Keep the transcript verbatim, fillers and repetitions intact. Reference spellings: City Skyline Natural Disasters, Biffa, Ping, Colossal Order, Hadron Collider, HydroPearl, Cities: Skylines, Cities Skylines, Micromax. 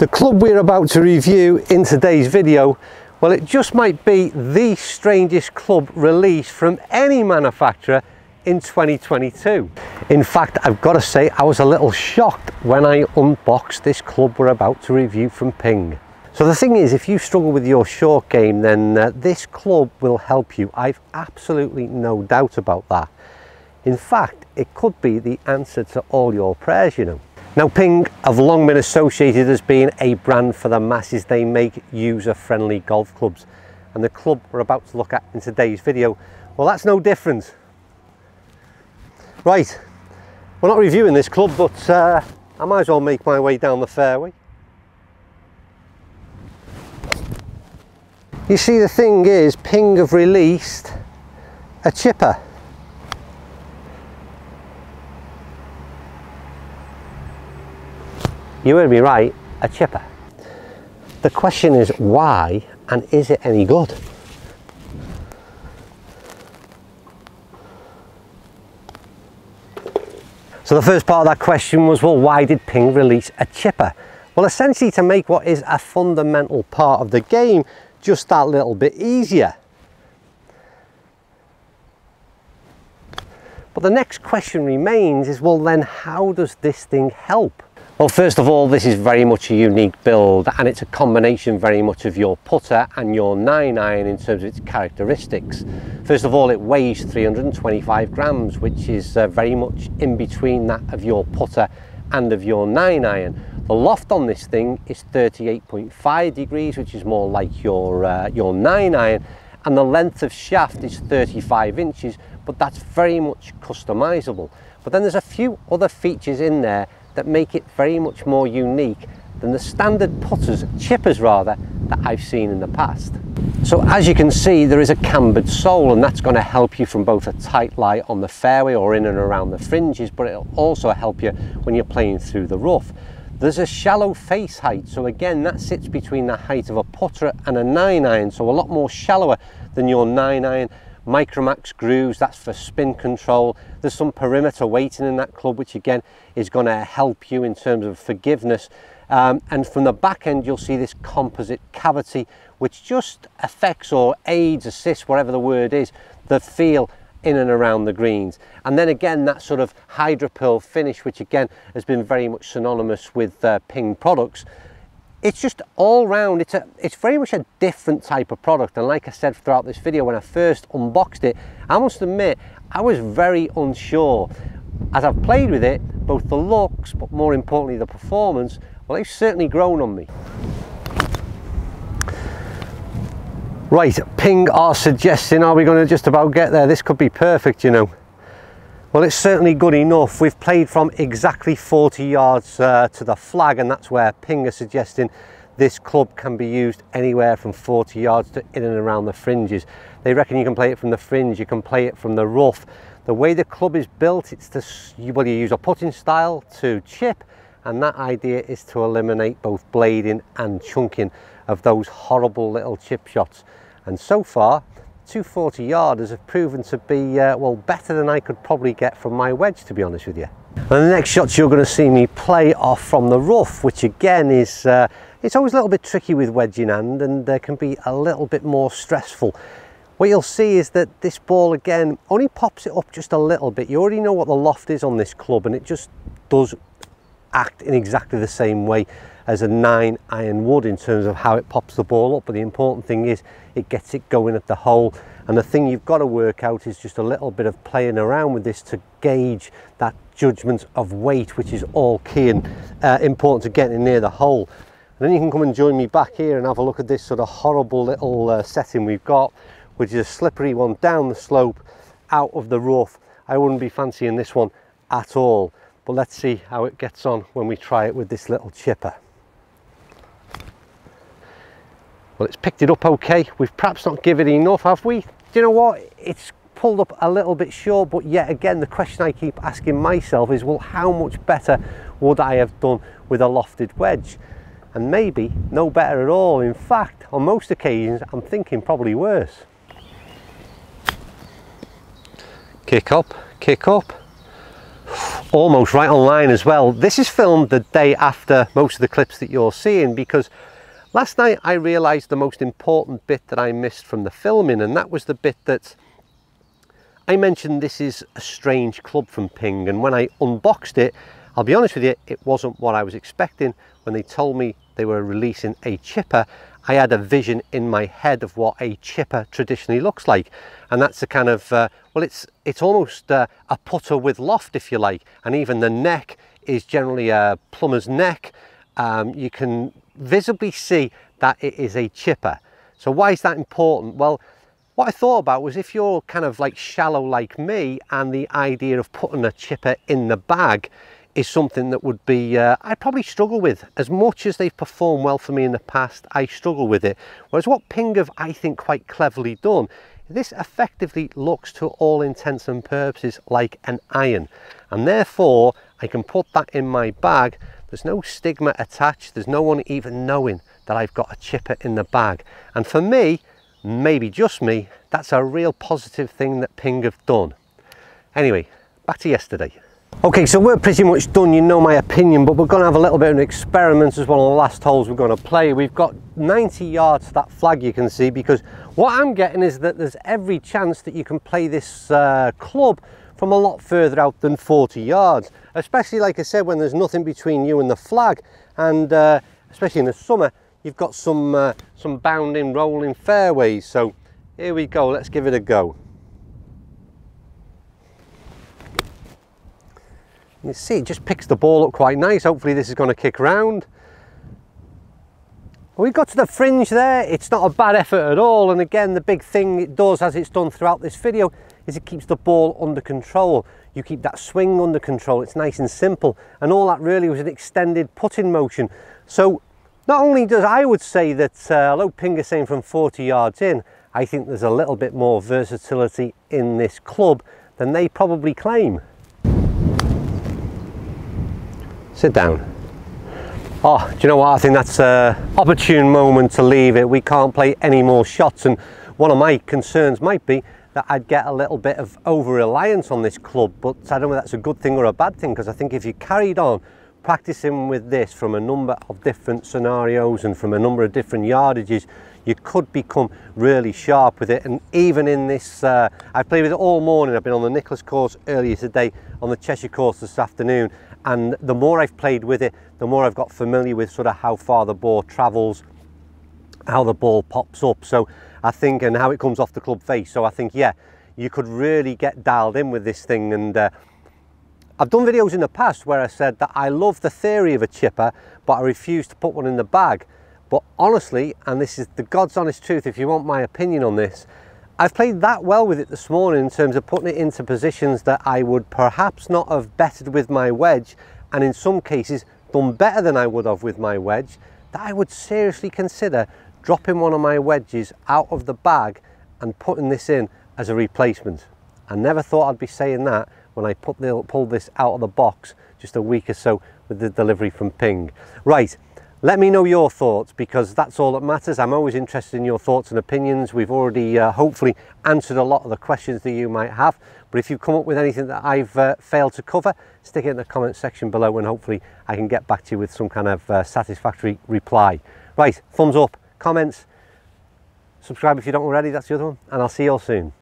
The club we're about to review in today's video, well, it just might be the strangest club release from any manufacturer in twenty twenty-two. In fact, I've got to say I was a little shocked when I unboxed this club we're about to review from Ping. So the thing is, if you struggle with your short game, then uh, this club will help you. I've absolutely no doubt about that. In fact, it could be the answer to all your prayers, you know. Now, Ping have long been associated as being a brand for the masses. They make user-friendly golf clubs, and the club we're about to look at in today's video, well, that's no different. Right, we're not reviewing this club, but uh, I might as well make my way down the fairway. You see, the thing is, Ping have released a chipper. You heard me right, a chipper. The question is why, and is it any good? So the first part of that question was, well, why did Ping release a chipper? Well, essentially to make what is a fundamental part of the game just that little bit easier. But the next question remains is, well, then how does this thing help? Well, first of all, this is very much a unique build, and it's a combination very much of your putter and your nine iron in terms of its characteristics. First of all, it weighs three hundred twenty-five grams, which is uh, very much in between that of your putter and of your nine iron. The loft on this thing is thirty-eight point five degrees, which is more like your, uh, your nine iron, and the length of shaft is thirty-five inches, but that's very much customizable. But then there's a few other features in there that make it very much more unique than the standard putters, chippers rather, that I've seen in the past. So as you can see, there is a cambered sole, and that's going to help you from both a tight lie on the fairway or in and around the fringes, but it'll also help you when you're playing through the rough. There's a shallow face height, so again that sits between the height of a putter and a nine iron, so a lot more shallower than your nine iron. Micromax grooves, that's for spin control. There's some perimeter weighting in that club, which again is going to help you in terms of forgiveness. Um, and from the back end, you'll see this composite cavity, which just affects or aids, assists, whatever the word is, the feel in and around the greens. And then again, that sort of HydroPearl finish, which again has been very much synonymous with uh, Ping products. It's just all round, it's, a, it's very much a different type of product. And like I said throughout this video, when I first unboxed it, I must admit, I was very unsure. As I've played with it, both the looks, but more importantly the performance, well, they've certainly grown on me. Right, Ping are suggesting, are we gonna just about get there? This could be perfect, you know. Well, it's certainly good enough. We've played from exactly forty yards uh, to the flag, and that's where Ping are suggesting this club can be used anywhere from forty yards to in and around the fringes. They reckon you can play it from the fringe, you can play it from the rough. The way the club is built, it's to, well, you use a putting style to chip, and that idea is to eliminate both blading and chunking of those horrible little chip shots. And so far, two forty yarders have proven to be uh, well better than I could probably get from my wedge, to be honest with you. And the next shots you're going to see me play are from the rough, which again is uh, it's always a little bit tricky with wedge in hand, and uh, can be a little bit more stressful. What you'll see is that this ball again only pops it up just a little bit. You already know what the loft is on this club, and it just does act in exactly the same way as a nine iron would in terms of how it pops the ball up. But the important thing is it gets it going at the hole, and the thing you've got to work out is just a little bit of playing around with this to gauge that judgment of weight, which is all key and uh, important to getting near the hole. And then you can come and join me back here and have a look at this sort of horrible little uh, setting we've got, which is a slippery one down the slope out of the rough. I wouldn't be fancying this one at all, but let's see how it gets on when we try it with this little chipper. Well, it's picked it up okay. We've perhaps not given it enough, have we? Do you know what? It's pulled up a little bit short, but yet again, the question I keep asking myself is, well, how much better would I have done with a lofted wedge? And maybe no better at all. In fact, on most occasions, I'm thinking probably worse. Kick up, kick up. almost right on line as well. This is filmed the day after most of the clips that you're seeing, because last night I realized the most important bit that I missed from the filming, and that was the bit that I mentioned. This is a strange club from Ping, and when I unboxed it, I'll be honest with you, it wasn't what I was expecting. When they told me they were releasing a chipper, I had a vision in my head of what a chipper traditionally looks like, and that's the kind of uh, well, it's it's almost uh, a putter with loft, if you like, and even the neck is generally a plumber's neck. Um, you can visibly see that it is a chipper. So why is that important? Well, what I thought about was, if you're kind of like shallow like me, and the idea of putting a chipper in the bag is something that would be uh, I probably struggle with. As much as they've performed well for me in the past, I struggle with it. Whereas what Ping have, I think, quite cleverly done, this effectively looks to all intents and purposes like an iron, and therefore I can put that in my bag. There's no stigma attached. There's no one even knowing that I've got a chipper in the bag. And for me, maybe just me, that's a real positive thing that Ping have done. Anyway, back to yesterday. Okay, so we're pretty much done. You know my opinion, but we're going to have a little bit of an experiment as one of the last holes we're going to play. We've got ninety yards to that flag, you can see, because what I'm getting is that there's every chance that you can play this uh, club from a lot further out than forty yards, especially, like I said, when there's nothing between you and the flag, and uh, especially in the summer, you've got some uh, some bounding, rolling fairways. So here we go, let's give it a go. You see, it just picks the ball up quite nice. Hopefully this is going to kick round. We got to the fringe there. It's not a bad effort at all, and again, the big thing it does, as it's done throughout this video, is it keeps the ball under control. You keep that swing under control. It's nice and simple, and all that really was an extended putting motion. So not only does, I would say that uh, although Ping is saying from forty yards in, I think there's a little bit more versatility in this club than they probably claim. Sit down. Oh, do you know what? I think that's an opportune moment to leave it. We can't play any more shots, and one of my concerns might be that I'd get a little bit of over-reliance on this club, but I don't know if that's a good thing or a bad thing, because I think if you carried on practicing with this from a number of different scenarios and from a number of different yardages, you could become really sharp with it. And even in this, uh, I've played with it all morning. I've been on the Nicholas course earlier today, on the Cheshire course this afternoon, and the more I've played with it, the more I've got familiar with sort of how far the ball travels, how the ball pops up, so I think, and how it comes off the club face. So I think, yeah, you could really get dialed in with this thing. And uh, I've done videos in the past where I said that I love the theory of a chipper, but I refuse to put one in the bag. But honestly, and this is the God's honest truth, if you want my opinion on this, I've played that well with it this morning in terms of putting it into positions that I would perhaps not have bettered with my wedge, and in some cases done better than I would have with my wedge, that I would seriously consider dropping one of my wedges out of the bag and putting this in as a replacement. I never thought I'd be saying that when I put the, pulled this out of the box just a week or so with the delivery from Ping. Right. Let me know your thoughts, because that's all that matters. I'm always interested in your thoughts and opinions. We've already uh, hopefully answered a lot of the questions that you might have, but if you've come up with anything that I've uh, failed to cover, stick it in the comment section below, and hopefully I can get back to you with some kind of uh, satisfactory reply. Right, thumbs up, comments, subscribe if you don't already, that's the other one, and I'll see you all soon.